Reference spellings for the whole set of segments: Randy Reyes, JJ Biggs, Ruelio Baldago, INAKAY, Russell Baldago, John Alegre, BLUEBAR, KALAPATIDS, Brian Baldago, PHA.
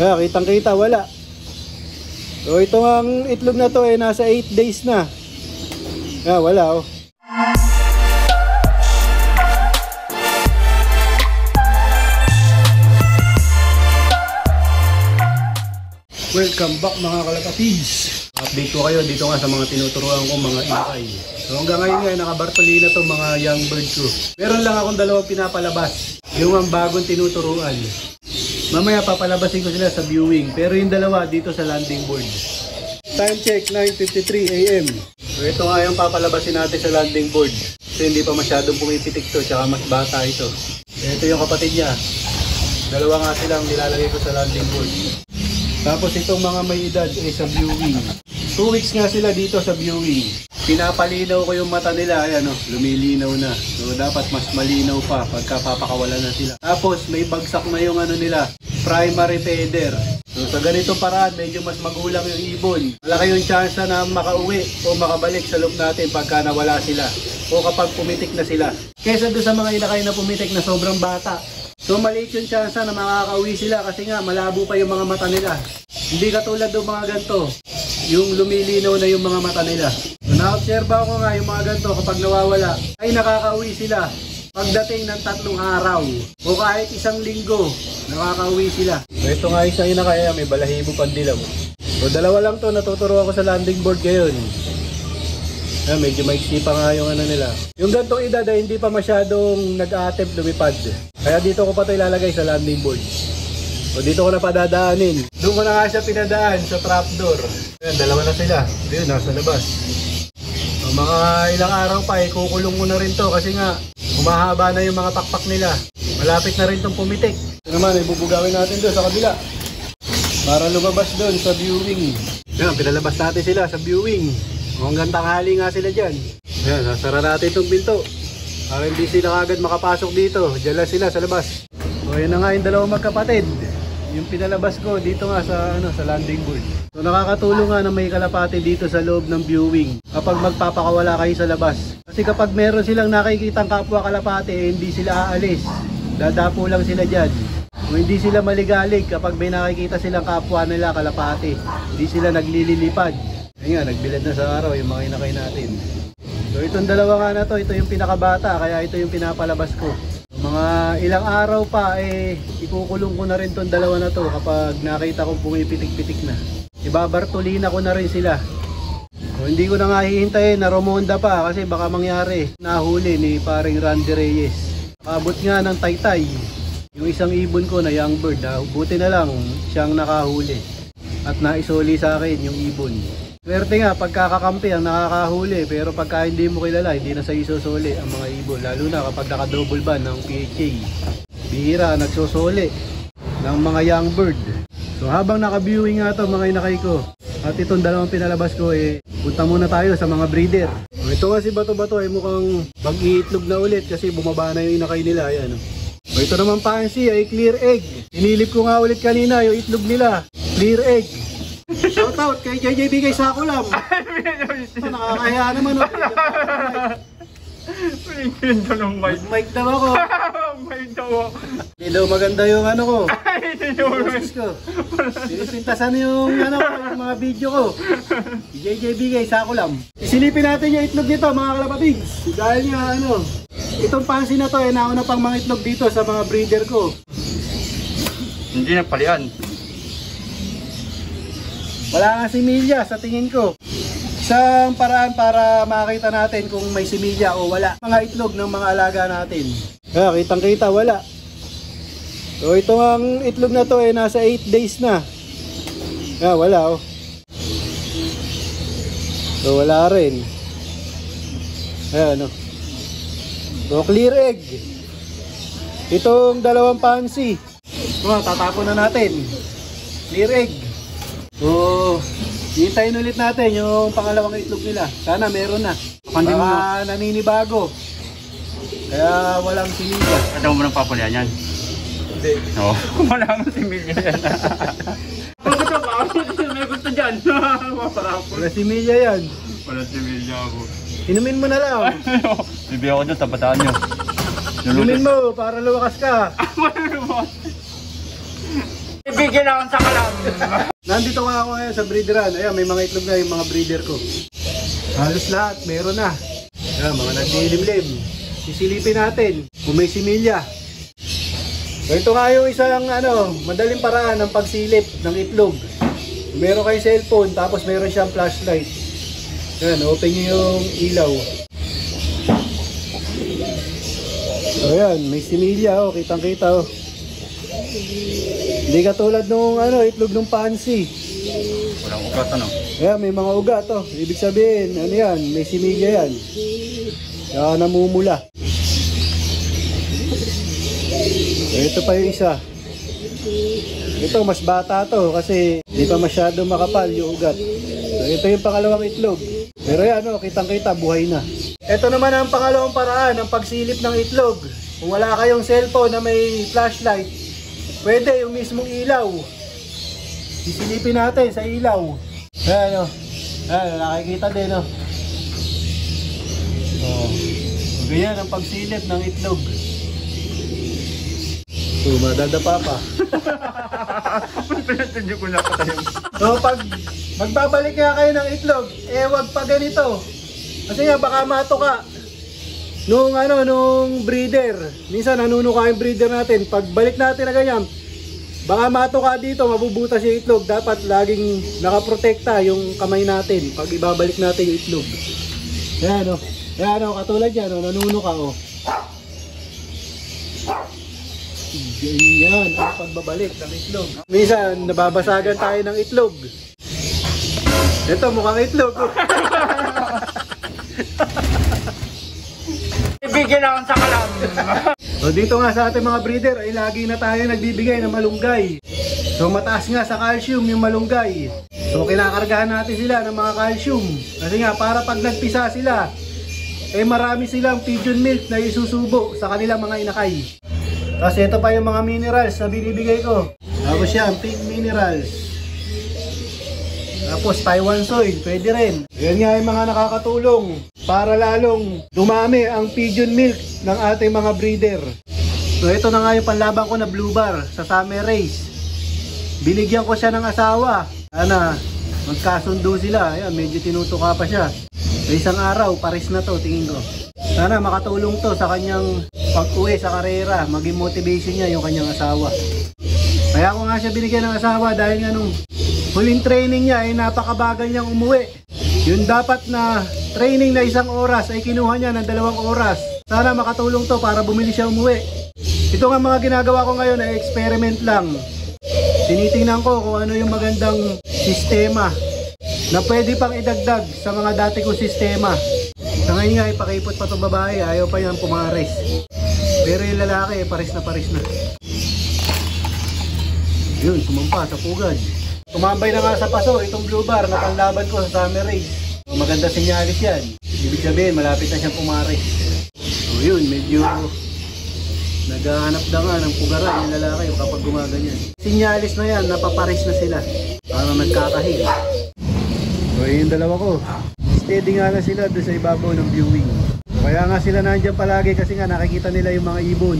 Kaya kitang kita wala. So itong ang itlog na to eh nasa 8 days na. Kaya wala oh. Welcome back mga kalapatids. Update ko kayo dito nga sa mga tinuturuan ko mga inakay. So hanggang ngayon nga nakabartolina to mga young birds ko. Meron lang akong dalawang pinapalabas. Yung ang bagong tinuturuan. Mamaya papalabasin ko sila sa viewing. Pero yung dalawa dito sa landing board. Time check 9:53 AM. So ito nga yung papalabasin natin sa landing board. So hindi pa masyadong pumipitik to. Tsaka mas bata ito. Ito yung kapatid niya. Dalawa nga silang nilalagay ko sa landing board. Tapos itong mga may edad ay sa viewing. 2 weeks nga sila dito sa viewing. Pinapalinaw ko yung mata nila. Ayan o, lumilinaw na. So dapat mas malinaw pa pagkapapakawalan na sila. Tapos may bagsak na yung ano nila, primary feather. So sa ganitong paraan, medyo mas magulang yung ibon. Malaki yung chance na makauwi o makabalik sa loob natin pagka nawala sila. O kapag pumitik na sila. Kesa doon sa mga inakay na pumitik na sobrang bata. So maliit yung chance na makakauwi sila kasi nga malabo pa yung mga mata nila. Hindi katulad ng mga ganito, yung lumilinaw na yung mga mata nila. So na-observa ko nga yung mga ganito kapag nawawala ay nakakauwi sila pagdating ng 3 araw o kahit 1 linggo nakakauwi sila. So ito nga isa yun na kaya may balahibo pandilaw. So dalawa lang to natuturo ako sa landing board ngayon. Yeah, medyo maiksi pa nga yung ano nila. Yung gantong edad ay hindi pa masyadong nag-attempt lumipad. Kaya dito ko pa ito ilalagay sa landing board. So dito ko na padadaanin. Doon ko na nga siya pinadaan sa trapdoor. Ayan, dalawa na sila. Ayun, nasa labas. So, mga ilang araw pa, ikukulong ko na rin to kasi nga humahaba na yung mga pakpak nila. Malapit na rin itong pumitik. Ito naman, ibubugawin natin doon sa kabila. Para lumabas doon sa viewing. Ayan, pinalabas natin sila sa viewing. Hanggang tanghali nga sila dyan. Ayan, nasara natin itong pinto para hindi sila agad makapasok dito. Diyan lang sila sa labas. So ayan na nga yung dalawang magkapatid. Yung pinalabas ko dito nga sa, sa landing board. So nakakatulong nga na may kalapati dito sa loob ng viewing kapag magpapakawala kayo sa labas. Kasi kapag meron silang nakikitang kapwa kalapati eh, hindi sila aalis. Dadapo lang sila dyan. O hindi sila maligalig kapag may nakikita silang kapwa nila kalapati. Hindi sila naglililipad. Ayan nga, nagbilad na sa araw yung mga inakay natin. So itong dalawa nga na to, ito yung pinakabata, kaya ito yung pinapalabas ko. Mga ilang araw pa, eh, ikukulong ko na rin tong dalawa na to kapag nakita kong pumipitik-pitik na. Ibabartolina ko na rin sila. So hindi ko na nga hihintayin na rumonda pa kasi baka mangyari. Nahuli ni paring Randy Reyes. Abot nga ng taytay. Yung isang ibon ko na young bird, buti na lang siyang nakahuli. At naisoli sa akin yung ibon. Swerte nga, pagkakakampi ang nakakahuli, pero pagka hindi mo kilala, hindi na sa isusuli ang mga ibon, lalo na kapag nakadouble ban ng PHA. Bihira, nagsusuli ng mga young bird. So habang nakaviewing nga ito mga inakay ko, at itong dalawang pinalabas ko, eh, punta muna tayo sa mga breeder. So, ito nga si Bato-Bato ay mukhang mag-iitlog na ulit kasi bumaba na yung inakay nila. Ayan. So, ito naman Pansy ay clear egg. Inilip ko nga ulit kanina yung itlog nila, clear egg. Shout out kay JJ Biggs sa kulam. Nakakaya naman oh. Pinigil daw ng mic. Mic daw ako. Mic daw ako. Hindi daw maganda yung ano ko. Ay, tinulong ko. Pinipintasan yung ano, yung mga video ko. JJ Biggs sa kulam. Isilipin natin yung itlog nito mga kalapatids. Dahil nga ano, itong pansin na to ay nauna pang mga itlog dito sa mga breeder ko. Hindi na palian. Wala nga similya sa tingin ko. Isang paraan para makita natin kung may similya o wala. Mga itlog ng mga alaga natin. Kaya kitang kita wala. So ito ang itlog na to eh nasa 8 days na. Kaya wala oh. So wala rin. Ayan oh. So clear egg. Itong dalawang pansy. So tatapon na natin. Clear egg. So, hintayin ulit natin yung pangalawang itlog nila. Sana meron na. Baka naninibago. Kaya walang similya. Ano mo nang papulihan yan? Hindi. Oo. Wala nang similya yan. May gusto dyan. Wala similya yan. Wala similya ako. Inumin mo na lang. Bibi ako dyan, tapataan nyo. Inumin mo para luwakas ka. Wala luwakas. Bigyan ako sa kalam. Nandito nga ako ngayon sa breederan. Ayan, may mga itlog na yung mga breeder ko. Halos lahat, meron na. Ayan, mga nagdilimlim. Sisilipin natin kung may similya. So, ito nga yung isang ano, madaling paraan ng pagsilip ng itlog. Meron kayong cellphone, tapos meron siyang flashlight. Ayan, open nyo yung ilaw. Ayan, may similya, oh, kitang kita, oh. Hindi katulad nung ano, itlog nung pansi. Walang ugat, ano? Ayan, may mga ugat, oh. Ibig sabihin, ano yan, may similya yan. Kaya namumula. Ito pa yung isa. Ito, mas bata to kasi hindi pa masyado makapal yung ugat. So, ito yung pangalawang itlog. Pero yan, oh, kitang-kita, buhay na. Ito naman ang pangalawang paraan ng pagsilip ng itlog. Kung wala kayong cellphone na may flashlight, pwede yung mismong ilaw. Isilipin natin sa ilaw. Ayan, oh. Ayan, nakikita din, oh. Oh. Ganyan ang pagsilip ng itlog. So, madadapa pa. Pinatidyo ko na pa tayo. So, pag magbabalik nga kayo ng itlog, eh, wag pa ganito. Kasi nga baka matuka nung ano, nung breeder. Minsan nanunuka yung breeder natin. Pagbalik natin na ganyan, baka matuka dito, mabubutas yung itlog. Dapat laging nakaprotekta yung kamay natin pag ibabalik natin yung itlog. Ayan o. Ayan o, katulad yan o, nanunuka o. Ganyan ang pagbabalik ng itlog. Minsan nababasagan tayo ng itlog. Ito mukhang itlog. Bigyan ako sa kalam. So dito nga sa ating mga breeder ay lagi na tayo nagbibigay ng malunggay. So mataas nga sa calcium yung malunggay. So kinakargahan natin sila ng mga calcium. Kasi nga para pag nagpisa sila, eh marami silang pigeon milk na isusubo sa kanilang mga inakay. Kasi ito pa yung mga minerals na binibigay ko. Tapos yan, pink minerals. Tapos Taiwan soil, pwede rin. Yan nga yung mga nakakatulong para lalong dumami ang pigeon milk ng ating mga breeder. So ito na nga yung panlaban ko na blue bar sa summer race. Binigyan ko siya ng asawa. Ana, magkasundo sila. Ayan, medyo tinutuka pa siya. So isang araw, pares na to tingin ko. Sana makatulong to sa kanyang pag-uwi sa karera. Maging motivation niya yung kanyang asawa. Kaya ako nga siya binigyan ng asawa dahil nga nung huling training niya ay napakabagal niyang umuwi. Yun dapat na training na isang oras ay kinuha niya ng 2 oras. Sana makatulong to para bumili siya umuwi. Ito nga mga ginagawa ko ngayon ay experiment lang. Tinitingnan ko kung ano yung magandang sistema na pwede pang idagdag sa mga dati kong sistema. Sa ngayon nga ay pakipot pa itong babae, ayaw pa yan pumares. Pero yung lalaki ay pares na pares na. Yun, sumampa sa pugad. Tumambay na nga sa paso itong blue bar na panglaban ko sa summer race. Maganda sinyalis yan. Ibig sabihin malapit na siyang pumares. So yun, medyo naghahanap na nga ng pugaran yung lalaki kapag gumaganyan. Sinyalis na yan, napapares na sila. Parang nagkakahil. So yung dalawa ko, steady nga na sila doon sa ibabaw ng viewing. Kaya nga sila nandyan palagi kasi nga nakikita nila yung mga ibon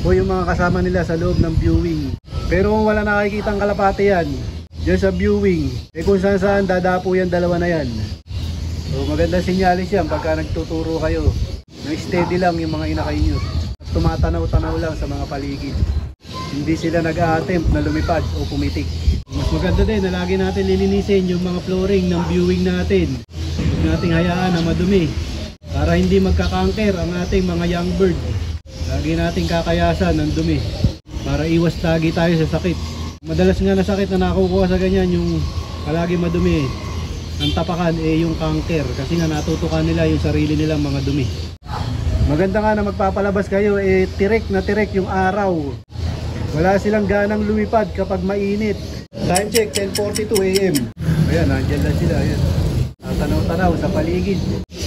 o yung mga kasama nila sa loob ng viewing. Pero kung wala nakikita ang kalapati yan diyan sa viewing, eh kung saan saan dadapo yan dalawa na yan. So magandang sinyalis yan pagka nagtuturo kayo na steady lang yung mga inakay nyo at tumatanaw-tanaw lang sa mga paligid. Hindi sila nag-a-attempt na lumipad o pumitik. Mas maganda din na lagi natin lilinisin yung mga flooring ng viewing natin. Huwag nating hayaan na madumi para hindi magkakanker ang ating mga young bird. Lagi nating kakayasan ng dumi para iwas lagi tayo sa sakit. Madalas nga na sakit na nakukuha sa ganyan yung palagi madumi. Ang tapakan eh yung kanker kasi nga natutukan nila yung sarili nilang mga dumi. Maganda nga na magpapalabas kayo eh tirek na tirek yung araw. Wala silang ganang lumipad kapag mainit. Time check 10:42 AM. Ayan, nandiyan lang sila, ayan. Tanaw-tanaw sa paligid.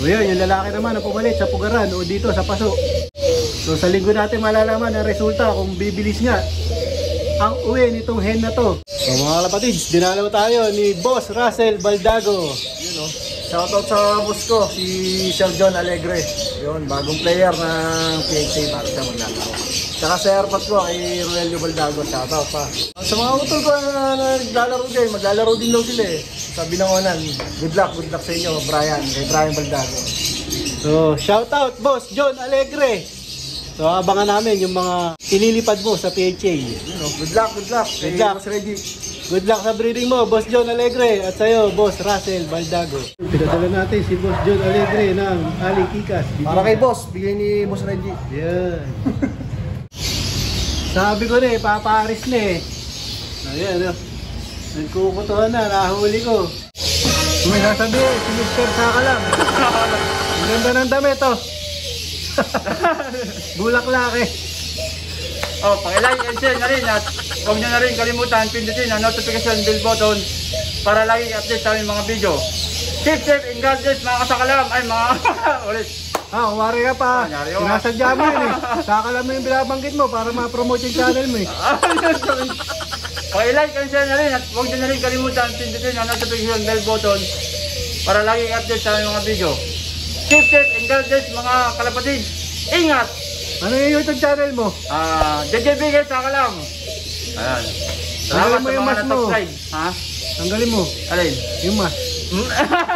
So yun, yung lalaki naman na pumalit sa pugaran o dito sa paso. So sa linggo natin malalaman ang resulta kung bibilis nga ang uwi nitong hen na to. So mga kalapatids, dinalaw tayo ni Boss Russell Baldago. Yun o. Shoutout sa boss ko, si Sir John Alegre. Yun, bagong player ng PHA para sa maglalaw. Tsaka sa airpot ko kay Ruelio Baldago, shoutout pa. Sa mga utol ko na naglalaro din, maglalaro din daw sila eh. Sabi ng onan, good luck sa inyo Brian, kay Brian Baldago. So, shoutout boss John Alegre. So, abangan namin yung mga inilipad mo sa PHA. Good luck, good luck. Good luck. Good luck sa breeding mo, Boss John Alegre, at sa'yo, Boss Russell Baldago. Pinadala natin si Boss John Alegre ng Aling Kikas. Para kay Boss, bigay ni Boss Reggie. Yan. Sabi ko na eh, paparis na eh. Ayan, nagkukutuhan na, nahuli ko. May nasabi eh, sinishare saka lang. Maganda ng damit oh. Bulaklak eh. Oh, pakilike and share na rin at huwag nyo na rin kalimutan pindutin ang notification bell button para lagi update sa aming mga video. Keep safe and God bless mga kasakalam. Ay mga ulit. Ah, kumari ka pa. Sinasadya mo yun eh. Sakalam mo yung binabanggit mo para ma-promote yung channel mo eh. Pakilike and share na rin at huwag nyo na rin kalimutan pindutin ang notification bell button para lagi update sa aming mga video. Keep safe and God bless mga kalapatid. Ingat! Ano yung YouTube channel mo? JJ Biggs, saka lang. Ayan. Salamat sa mga natapside. Ha? Tanggalin mo. Alin? Yung mas.